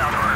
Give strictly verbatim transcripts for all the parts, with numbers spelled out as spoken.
South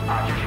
I